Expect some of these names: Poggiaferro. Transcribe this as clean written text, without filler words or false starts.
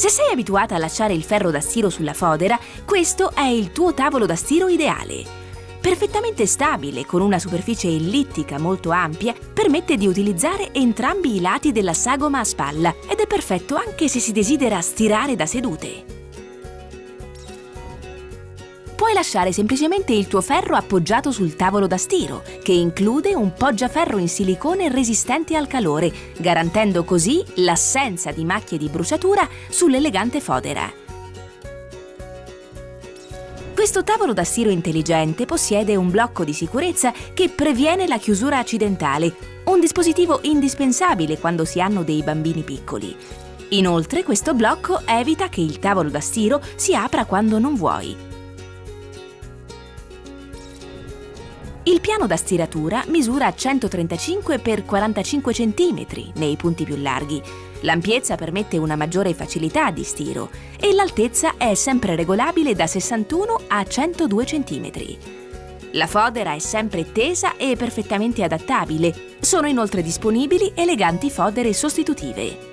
Se sei abituata a lasciare il ferro da stiro sulla fodera, questo è il tuo tavolo da stiro ideale. Perfettamente stabile, con una superficie ellittica molto ampia, permette di utilizzare entrambi i lati della sagoma a spalla ed è perfetto anche se si desidera stirare da sedute. Puoi lasciare semplicemente il tuo ferro appoggiato sul tavolo da stiro, che include un poggiaferro in silicone resistente al calore, garantendo così l'assenza di macchie di bruciatura sull'elegante fodera. Questo tavolo da stiro intelligente possiede un blocco di sicurezza che previene la chiusura accidentale, un dispositivo indispensabile quando si hanno dei bambini piccoli. Inoltre, questo blocco evita che il tavolo da stiro si apra quando non vuoi. Il piano da stiratura misura 135 x 45 cm nei punti più larghi. L'ampiezza permette una maggiore facilità di stiro e l'altezza è sempre regolabile da 61 a 102 cm. La fodera è sempre tesa e perfettamente adattabile. Sono inoltre disponibili eleganti fodere sostitutive.